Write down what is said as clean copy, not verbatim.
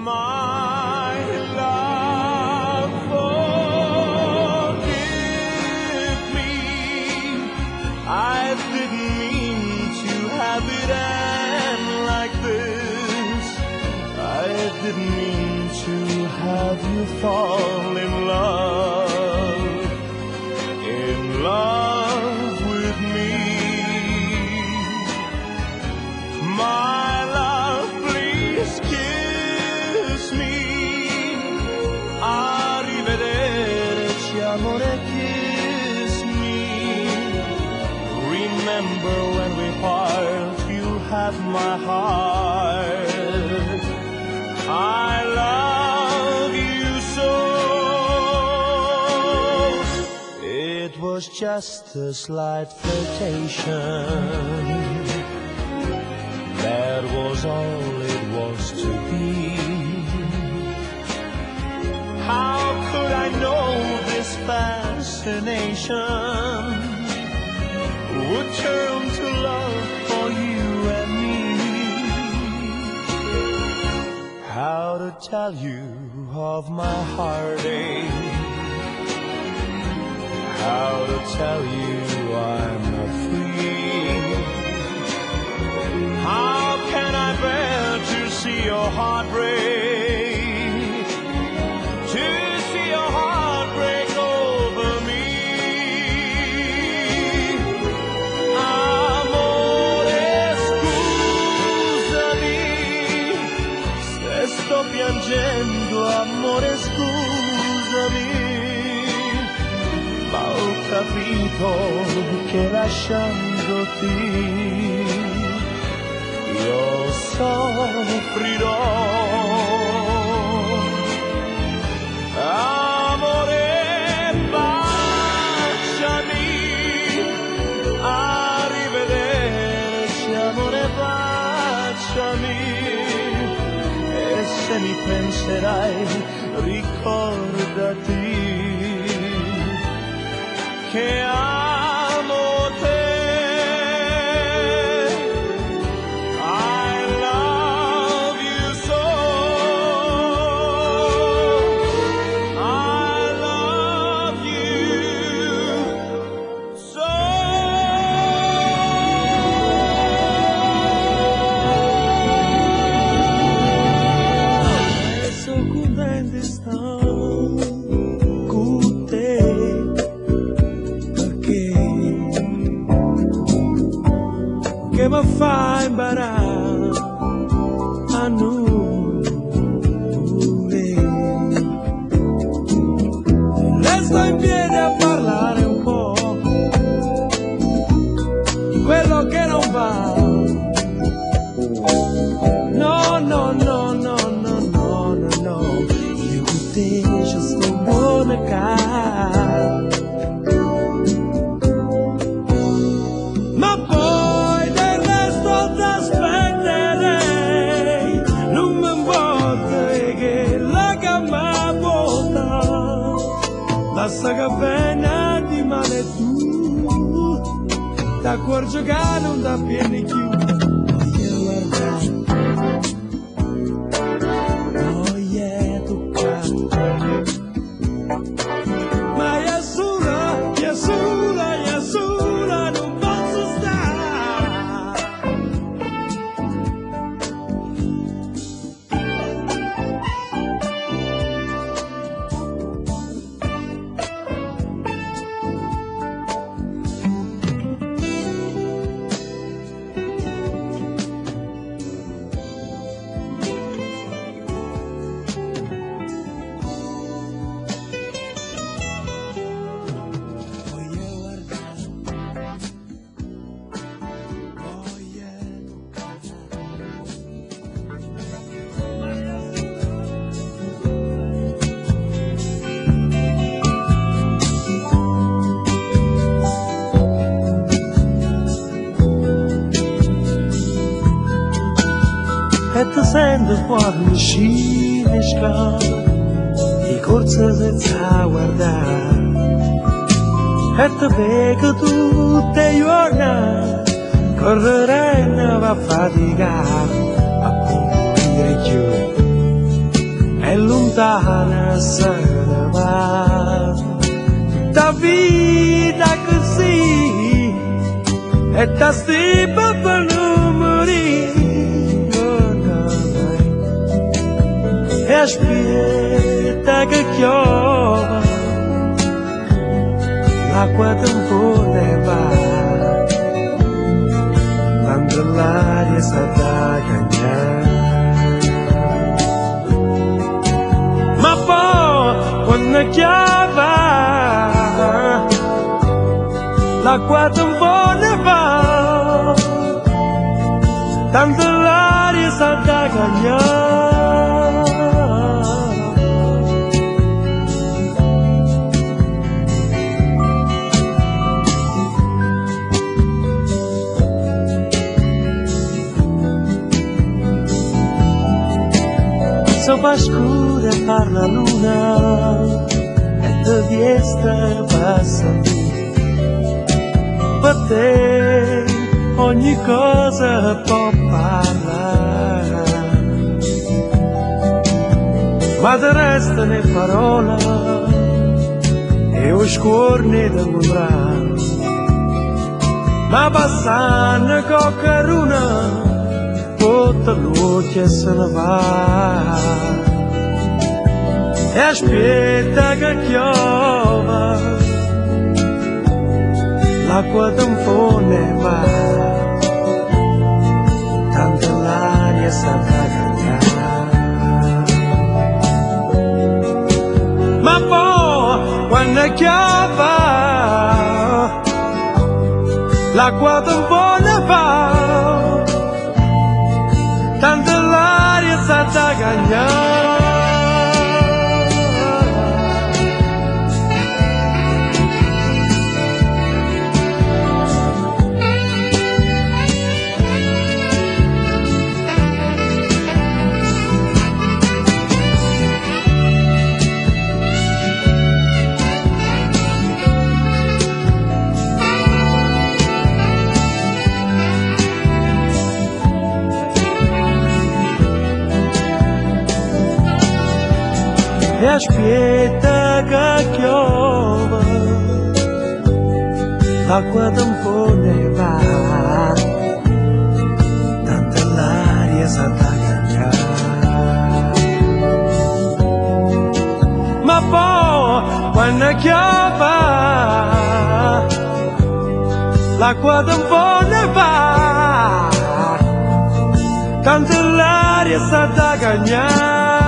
my love, forgive me. I didn't mean to have it end like this. I didn't mean to have you fall in love, in love. Amore, kiss me. Remember when we part, you have my heart. I love you so. It was just a slight flirtation. That was all it was to be. How could I know this fascination would turn to love for you and me? How to tell you of my heartache? How to tell you I'm not free? How can I bear to see your heart break? To see your heart piangendo, amore, scusami, ma ho capito che lasciandoti io soffrirò. Se mi penserai, ricordati che amo te. I love you so. I love you so. Che mi fa imparare a nulle. Le sto in piedi a parlare un po' di quello che non va. No, no, no, no, no, no, no, no. Io con te ci sto buona cara. Basta che appena ti male tu, t'accorgi che non da pieni più. E ti sento fuori uscire in scuola, i corsi senza guardare. E ti vedo tutte le giornate, correre e non va a faticare, a pompire giù. manzanas sagradas da vida que sí está se para não morir é espírita que chora lá quando puder levar quando lá essa ganhar Chiava, la guarda un po' nevava, tanto l'aria sa da gagnare. Sopra scura parla luna. Devi estar passando bater ogni cosa può parlare ma del resto né parola e o scorne d'amore ma passano qualche luna tutta luce se ne va é a espeta que chova lá quando for nevar tanto lá e essa ganhar mas pô quando chova lá quando for nevar tanto lá e essa ganhar Aspetta che piova, l'acqua da un po' ne va, tanta l'aria santa caglia. Ma poi quando chiova, l'acqua da un po' ne va, tanta l'aria santa caglia.